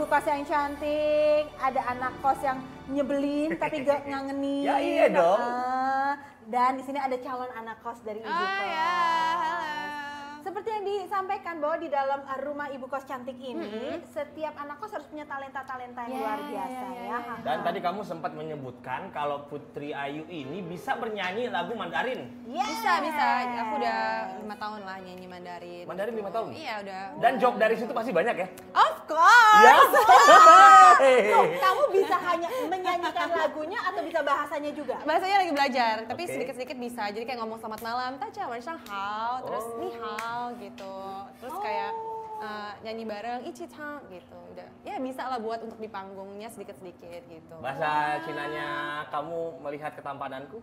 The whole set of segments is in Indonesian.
ibu kos yang cantik, ada anak kos yang nyebelin tapi gak ngangenin. Ya iya dong. Dan di sini ada calon anak kos dari ibu kos. Ya, seperti yang disampaikan bahwa di dalam rumah ibu kos cantik ini, setiap anak kos harus punya talenta-talenta yang luar biasa ya. Dan tadi kamu sempat menyebutkan kalau Putri Ayu ini bisa bernyanyi lagu Mandarin. Bisa, bisa. Aku udah 5 tahun lah nyanyi Mandarin. Mandarin 5 tahun? Iya, udah. Dan job dari situ pasti banyak ya? Of course! Yes. Loh, kamu bisa hanya menyanyikan lagunya atau bisa bahasanya juga? Bahasanya lagi belajar, tapi sedikit-sedikit bisa. Jadi kayak ngomong selamat malam, taca, hao, terus ni hao. Gitu, terus kayak nyanyi bareng, ichitang gitu, udah ya bisa lah buat untuk di panggungnya sedikit-sedikit gitu. Bahasa Cinanya kamu melihat ketampananku?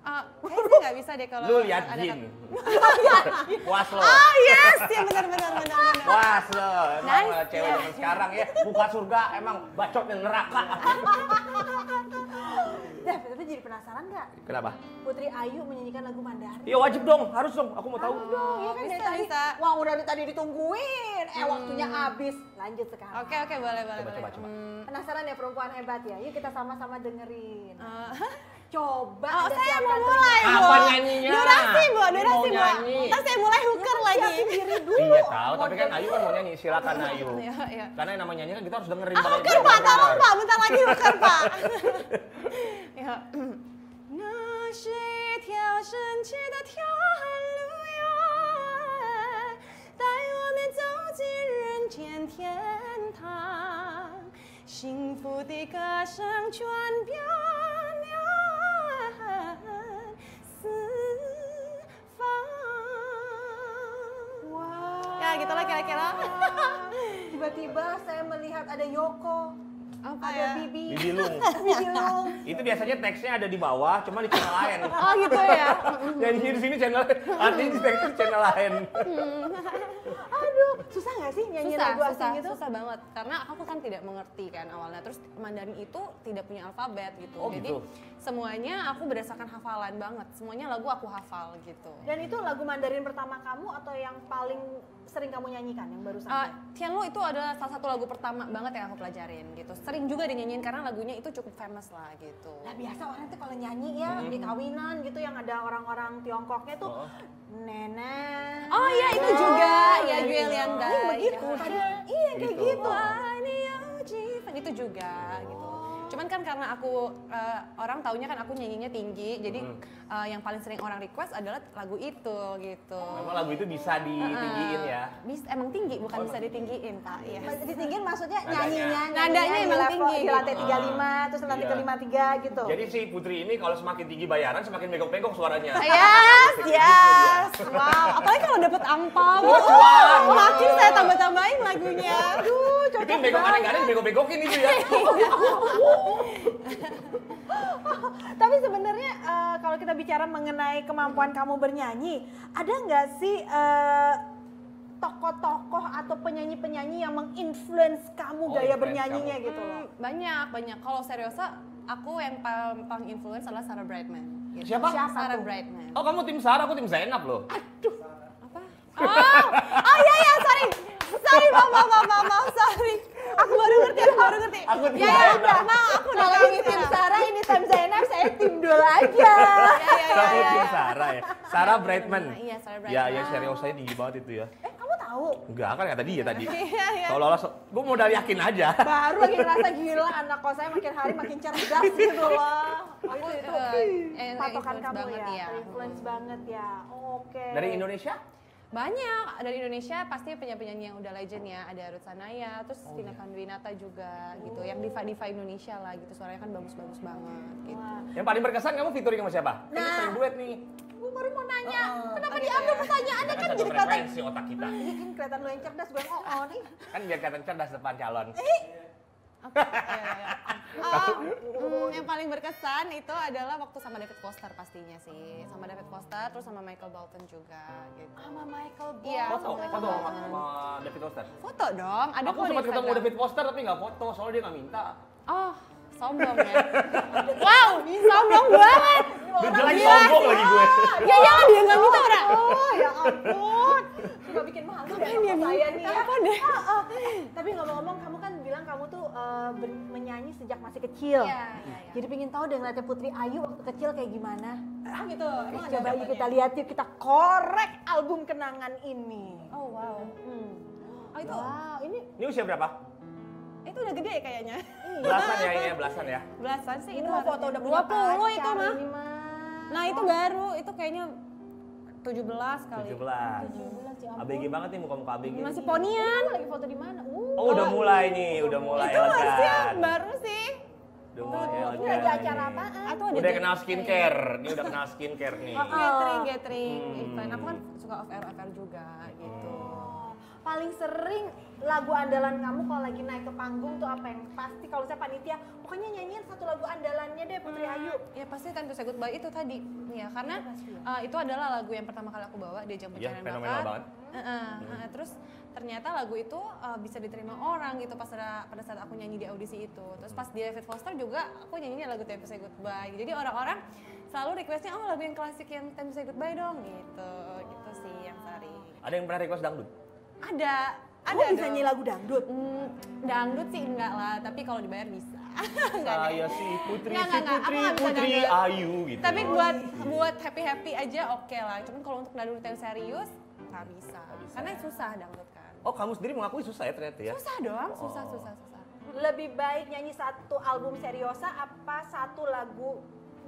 Kayaknya sih nggak bisa deh kalau lu lihat Jin. Was lo. Oh yes, ya benar. Was lo, emang cewek zaman sekarang ya buka surga, emang bacotnya neraka. Dah, tapi jadi penasaran nggak? Kenapa? Putri Ayu menyanyikan lagu Mandarin. Iya wajib dong, harus dong. Aku mau tahu. Dong, ya kan dari tadi. Wah udah dari tadi ditungguin. Waktunya habis. Lanjut sekarang. Oke, boleh. Coba. Penasaran ya perempuan hebat ya. Yuk kita sama-sama dengerin. Coba. Saya mau mulai. Apa nyanyinya? Durasi Bu, Terus saya mulai hooker lagi. Iya tahu, tapi kan Ayu kan mau nyanyi. Silakan Ayu. Karena yang namanya nyanyi kan kita harus dengerin. Hooker Pak, tolong Pak, bentar lagi hooker Pak. 那是条神奇的条路呀，带我们走进人间天堂，幸福的歌声传遍了四方。哇！呀，gitu lah kira-kira. Tiba-tiba saya melihat ada Yoko. Ada bibi lung. Itu biasanya teksnya ada di bawah, cuma di channel lain. Oh gitu ya. Dan di sini channel, artinya di teksnya channel lain. Aduh, susah nggak sih nyanyi lagu asing gitu? Susah banget, karena aku kan tidak mengerti kan awalnya. Terus Mandarin itu tidak punya alfabet gitu. Jadi semuanya aku berdasarkan hafalan banget. Semuanya lagu aku hafal gitu. Dan itu lagu Mandarin pertama kamu atau yang paling sering kamu nyanyikan yang baru sampai? Tianlu itu adalah salah satu lagu pertama banget yang aku pelajarin gitu. Sering juga dinyanyiin karena lagunya itu cukup famous lah gitu. Nah biasa orang tuh kalau nyanyi ya di kawinan gitu yang ada orang-orang Tiongkoknya tuh nenek. Oh iya itu juga ya gue lihat begitu. Iya kayak gitu. Itu juga gitu. Cuman kan karena aku orang taunya kan aku nyanyinya tinggi, jadi yang paling sering orang request adalah lagu itu gitu. Memang lagu itu bisa ditinggiin ya? Bisa, emang tinggi, bukan bisa ditinggiin Kak. Ya. Ditinggiin maksudnya nyanyinya, nadanya emang tinggi. Di lantai 35, terus lantai ke 53 gitu. Jadi si Putri ini kalau semakin tinggi bayaran semakin bengkok-bengkok suaranya. Yes. Wow, apalagi kalau dapet angpau. Makin saya tambah-tambahin lagunya. Itu yang bengkok-bengkokin itu ya. Tapi sebenarnya kalau kita bicara mengenai kemampuan kamu bernyanyi, ada nggak sih tokoh-tokoh atau penyanyi-penyanyi yang menginfluence kamu gaya bernyanyinya gitu loh? Banyak. Kalau seriosa, aku yang paling influence adalah Sarah Brightman. Gitu. Siapa? Sarah Brightman. Oh kamu tim Sarah, aku tim Zainab loh. Aduh. Apa? Oh iya, sorry. Aku baru ngerti. Aku udah lagi tim Sarah, ini tim Zainab, saya tim Dul aja. Kamu tim Sarah ya? Sarah Brightman. Iya, Sarah Brightman. Ya, serius saya tinggi banget itu ya. Kamu tahu? Enggak, kan kata dia tadi. Seolah-olah, gue modal yakin aja. Baru lagi ngerasa gila, anak kos saya makin hari makin cerdas gitu loh. Aku itu patokan kamu ya, influence banget ya. Oke. Dari Indonesia? Banyak dari Indonesia pasti penyanyi-penyanyi yang udah legend ya, ada Ruth Sahanaya, terus Tina Panduwinata juga gitu, yang diva-diva Indonesia lah gitu, suaranya kan bagus-bagus banget gitu. Yang paling berkesan kamu featuring sama siapa? Nah, sering duet nih. Gue baru mau nanya, kenapa diambil pertanyaannya kan jadi kelihatan si otak kita. Bikin kelihatan lu yang cerdas, gue nih. Kan biar kelihatan cerdas depan calon. Yang paling berkesan itu adalah waktu sama David Foster pastinya sih, sama David Foster terus sama Michael Bolton juga gitu. Sama Michael Bolton? Iya, foto sama David Foster? Foto dong, ada aku sempat ketemu David Foster tapi nggak foto soalnya dia nggak minta. Oh, sombong ya? Wow, sombong banget! Jelek sombong lagi gue. Ya dia nggak minta udah. Oh ya ampun, suka bikin mahal. lu udah saya nih ya. Tapi ngomong-ngomong, kamu kan bilang kamu tuh menyanyi sejak masih kecil. Iya. Jadi pengen tahu deh ngeliatnya Putri Ayu waktu kecil kayak gimana. Ah gitu. Coba yuk kita lihat yuk, kita korek album kenangan ini. Oh wow. Oh itu. Wow, ini usia berapa? Itu udah gede kayaknya. Belasan ya, iya belasan ya. Belasan sih itu mau foto udah 20 itu mah. Nah, itu baru, itu kayaknya 17 kali. 17. ABG banget nih muka-muka ABG. Masih ponian. Lagi foto di mana? Oh, udah mulai nih, udah mulai elegan. Itu masih baru sih. Udah mulai elegan. Ini lagi acara apaan? Atau udah kenal skincare. Dia udah kenal skincare nih. Gathering. Aku kan suka OFR juga gitu. Paling sering lagu andalan kamu kalau lagi naik ke panggung tuh apa yang pasti? Kalau saya panitia, pokoknya nyanyiin satu lagu andalannya deh Putri Ayu. Ya pasti Time to Say Goodbye itu tadi. Ya karena itu adalah lagu yang pertama kali aku bawa di ajang pencarian bakat. Terus ternyata lagu itu bisa diterima orang gitu pas pada saat aku nyanyi di audisi itu. Terus pas di David Foster juga aku nyanyinya lagu Time to Say Goodbye. Jadi orang-orang selalu requestnya oh lagu yang klasik yang Time to Say Goodbye dong gitu. Gitu sih yang sering. Ada yang pernah request dangdut? Ada bisa nyanyi lagu dangdut? Dangdut sih enggak lah, tapi kalau dibayar bisa. Saya sih Putri Ayu gitu. Tapi buat happy-happy aja oke lah, cuman kalau untuk dangdut yang serius nggak bisa. Karena susah dangdut kan. Oh kamu sendiri mengakui susah ya ternyata ya? Susah dong, susah. Lebih baik nyanyi satu album seriosa apa satu lagu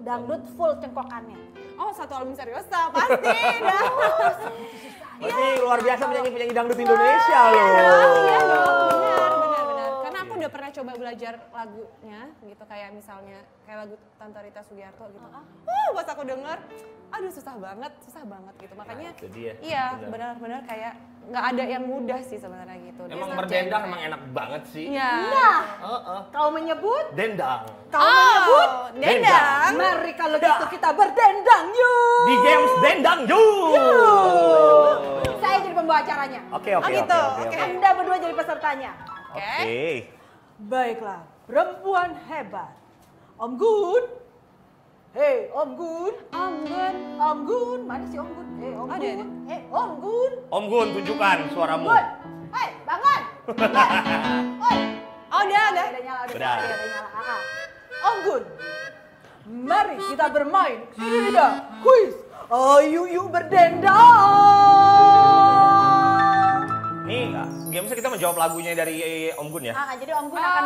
dangdut full cengkokannya? Oh satu album seriosa pasti. Berarti luar biasa penyanyi-penyanyi dangdut Indonesia loh. Iya benar. Karena aku udah pernah coba belajar lagunya gitu, kayak misalnya kayak lagu Tante Rita Sugiarto gitu. Pas aku denger, aduh susah banget gitu. Makanya iya benar-benar kayak nggak ada yang mudah sih sebenarnya gitu. Emang berdendang emang enak banget sih. Iya. Kau menyebut? Dendang. Kau menyebut? Dendang. Mari kalau gitu kita berdendang yuk. Di games dendang yuk. Saya jadi pembawa acaranya. Oke. Anda berdua jadi pesertanya. Oke. Baiklah, perempuan hebat. Om Gun. Hei Om Gun. Om Gun. Mana sih Om Gun? Om Gun, tunjukkan suaramu. Hei, bangun. Oh, udah nyala. Om Gun, mari kita bermain. Kuis. Ayu berdendang. Nih, gamenya kita menjawab lagunya dari Om Gun ya. Jadi Om Gun akan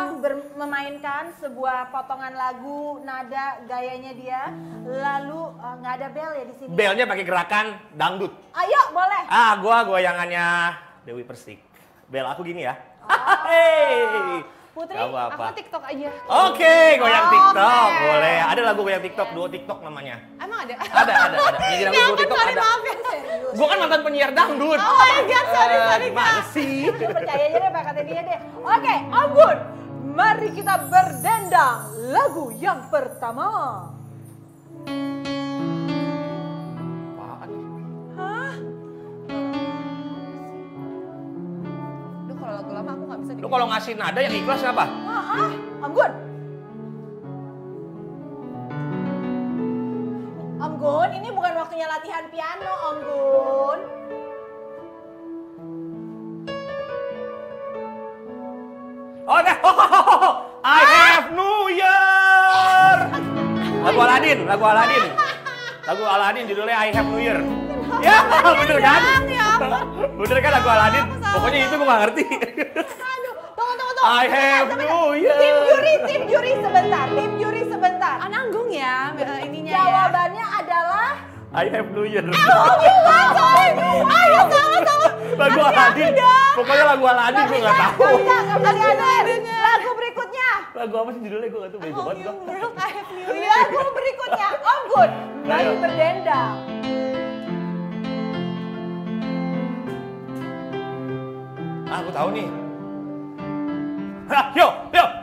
memainkan sebuah potongan lagu, nada, gayanya dia. Lalu nggak ada bel ya di sini. Belnya pakai gerakan dangdut. Ayo, boleh. Gua yangannya Dewi Persik. Bel aku gini ya. Putri, aku TikTok aja. Oke, goyang TikTok. Boleh. Ada lagu goyang TikTok, duo TikTok namanya. Emang ada? Ada. Jadi lagu duo TikTok ada. Gua kan mantan penyiar dangdut. Oh my god, sorry. Gimana sih? Gua percaya aja deh bakatnya dia deh. Oke, Om Gun, mari kita berdendang. Lagu yang pertama. Apaan? Duh, kalau lagu lama aku gak bisa dikira. Lu kalau ngasih nada yang ikhlas apa? Om Gun. Om Gun, ini bukan waktunya latihan piano, Om Gun. Oh, I have New Year. Lagu Aladin judulnya I have New Year. Ya, bener kan? Bener kan lagu Aladin? Pokoknya itu gue gak ngerti. Tunggu. I have New Year. Tim juri sebentar. Anggun ya ininya ya. Jawabannya adalah I have New Year. Salah. Lagu Aladin. Pokoknya lagu Aladin gue gak tahu. Lagu berikutnya. Lagu apa sih judulnya gue gak tahu. Lagu berikutnya. Om Gun, mari berdendang. Aku tahu nih.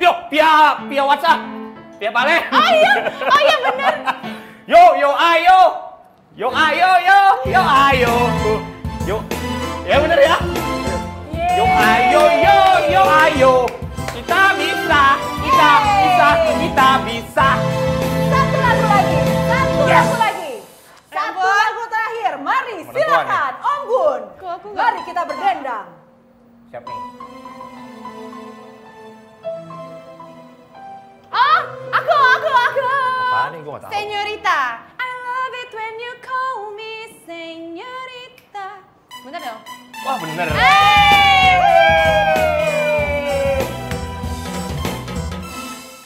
Yo, pia WhatsApp. Pia Pale. Oh iya bener. Yo ayo. Ya bener ya? Yo ayo. Kita bisa. Satu lagu lagi. Satu lagu terakhir. Mari silakan Om Gun. Mari kita berdendang. Siap nih. Oh, aku. Apaan nih, gue gak tahu. Señorita. I love it when you call me señorita. Bener dong? Wah, bener.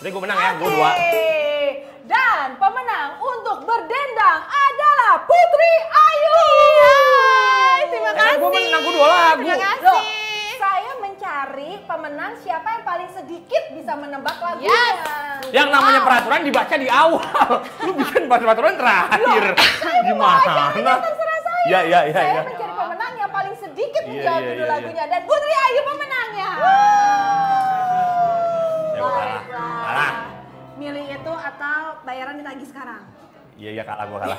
Jadi gue menang ya, gue 2. Dan pemenang untuk berdendang adalah Putri Ayu. Hai, terima kasih. Gue menang, gue 2 lagu. Terima kasih. Loh, saya mencari pemenang siapa yang paling sedikit bisa menebak lagunya. Yes. Yang namanya peraturan dibaca di awal. Lu bikin peraturan terakhir. Gimana? Terserah saya. Ya. Saya mencari pemenang yang paling sedikit menjawab judul lagunya. Dan Putri Ayu pemenangnya. Kalah. Milih itu atau bayaran ditagih sekarang? Iya, kalah, gua kalah.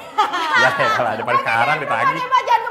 Kalah, daripada sekarang ditagih.